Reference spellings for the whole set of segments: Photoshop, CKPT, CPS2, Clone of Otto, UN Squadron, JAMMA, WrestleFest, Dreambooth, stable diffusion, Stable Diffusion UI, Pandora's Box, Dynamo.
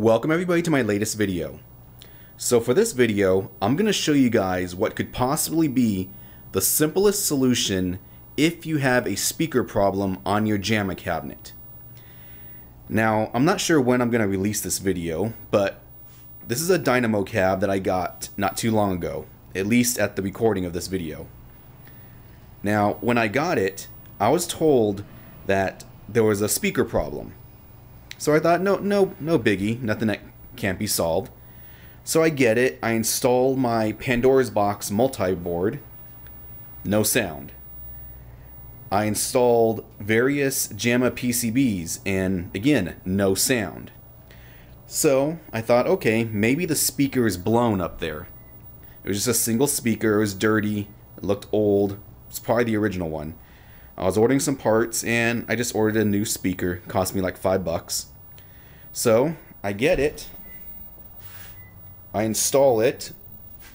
Welcome everybody to my latest video. So for this video, I'm going to show you guys what could possibly be the simplest solution if you have a speaker problem on your JAMMA cabinet. Now, I'm not sure when I'm going to release this video, but this is a Dynamo cab that I got not too long ago, at least at the recording of this video. Now, when I got it, I was told that there was a speaker problem. So I thought, no biggie, nothing that can't be solved. So I get it, I install my Pandora's Box multi-board, no sound. I installed various JAMMA PCBs and again, no sound. So I thought, okay, maybe the speaker is blown up there. It was just a single speaker, it was dirty, it looked old, it's probably the original one. I was ordering some parts and I just ordered a new speaker, it cost me like $5. So I get it. I install it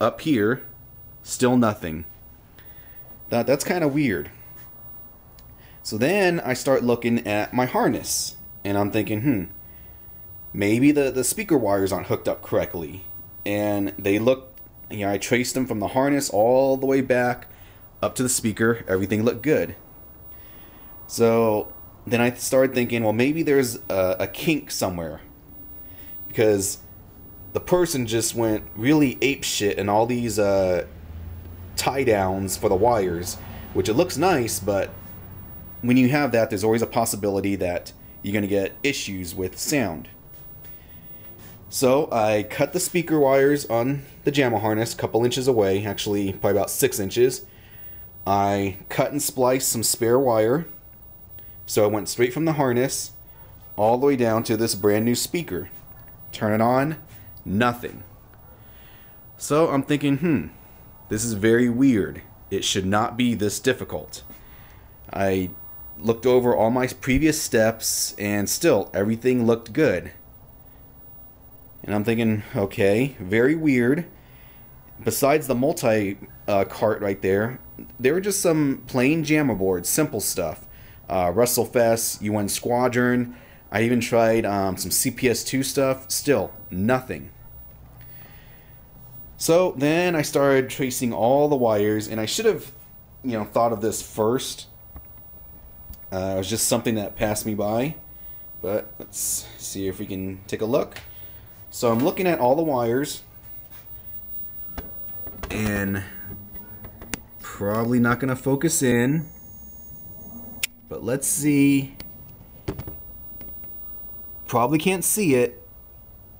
up here, still nothing. That's kind of weird. So then I start looking at my harness and I'm thinking, maybe the speaker wires aren't hooked up correctly. And they looked, you know, I traced them from the harness all the way back up to the speaker, everything looked good. So then I started thinking, well, maybe there's a kink somewhere, because the person just went really apeshit and all these tie downs for the wires, which it looks nice, but when you have that, there's always a possibility that you're gonna get issues with sound. So I cut the speaker wires on the JAMMA harness a couple inches away, actually probably about 6 inches. I cut and spliced some spare wire, so it went straight from the harness all the way down to this brand new speaker. Turn it on. Nothing. So I'm thinking, this is very weird. It should not be this difficult. I looked over all my previous steps and still everything looked good. And I'm thinking, okay, very weird. Besides the multi-cart right there were just some plain JAMMA boards, simple stuff. WrestleFest, UN Squadron. I even tried some CPS2 stuff, still nothing. So then I started tracing all the wires, and I should have, thought of this first. It was just something that passed me by, but let's see if we can take a look. So I'm looking at all the wires, and probably not going to focus in, but let's see. Probably can't see it.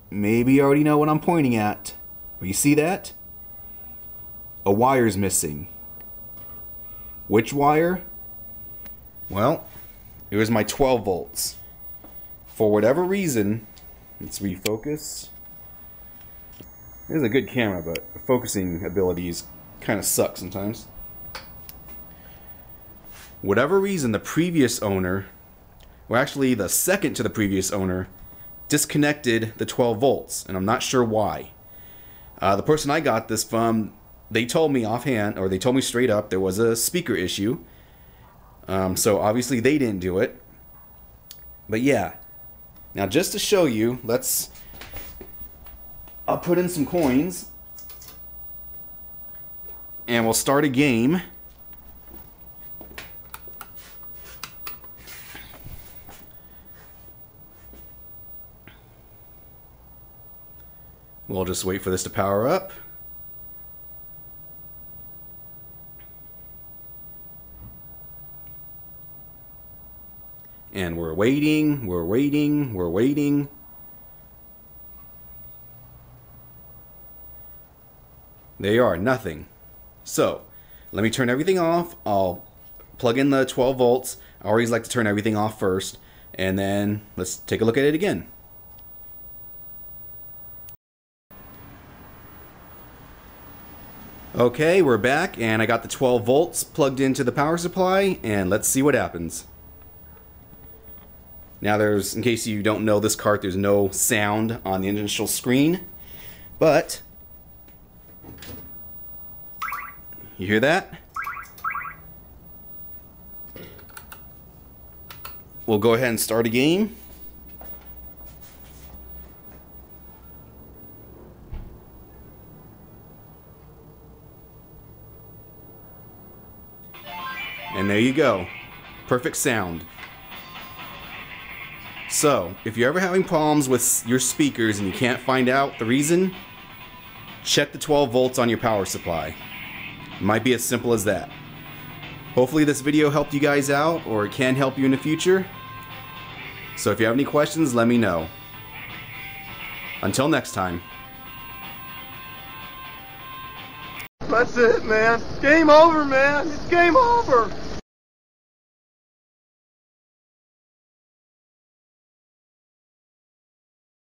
Maybe you already know what I'm pointing at. You see that? A wire's missing. Which wire? Well, it was my 12 volts. For whatever reason, let's refocus. This is a good camera, but the focusing abilities kind of suck sometimes. Whatever reason, the previous owner, well, actually the second to the previous owner, disconnected the 12 volts, and I'm not sure why. The person I got this from, they told me offhand, or they told me straight up, there was a speaker issue. So obviously they didn't do it. But yeah, now just to show you, I'll put in some coins, and we'll start a game. We'll just wait for this to power up. And we're waiting, we're waiting, we're waiting. They are nothing. So, let me turn everything off. I'll plug in the 12 volts. I always like to turn everything off first. And then let's take a look at it again. Okay, we're back, and I got the 12 volts plugged into the power supply, and let's see what happens. Now there's, in case you don't know this cart, there's no sound on the initial screen, but you hear that? We'll go ahead and start a game. There you go. Perfect sound. So, if you're ever having problems with your speakers and you can't find out the reason, check the 12 volts on your power supply. It might be as simple as that. Hopefully this video helped you guys out, or it can help you in the future. So if you have any questions, let me know. Until next time. That's it, man. Game over, man. It's game over.